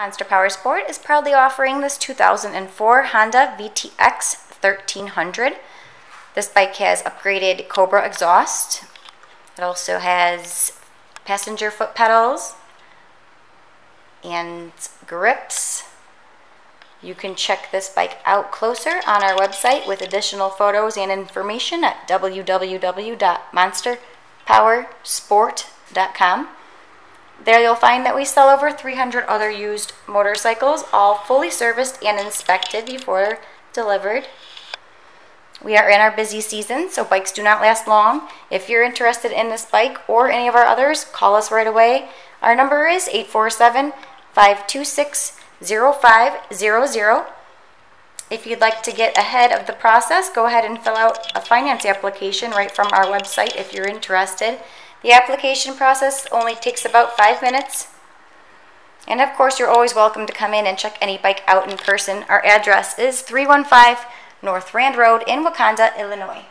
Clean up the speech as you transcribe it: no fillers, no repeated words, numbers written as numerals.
Monster Powersport is proudly offering this 2004 Honda VTX 1300. This bike has upgraded Cobra exhaust. It also has passenger foot pedals and grips. You can check this bike out closer on our website with additional photos and information at www.monsterpowersport.com. There you'll find that we sell over 300 other used motorcycles, all fully serviced and inspected before delivered. We are in our busy season, so bikes do not last long. If you're interested in this bike or any of our others, call us right away. Our number is 847-526-0500. If you'd like to get ahead of the process, go ahead and fill out a finance application right from our website if you're interested. The application process only takes about 5 minutes. And of course, you're always welcome to come in and check any bike out in person. Our address is 315 North Rand Road in Wauconda, Illinois.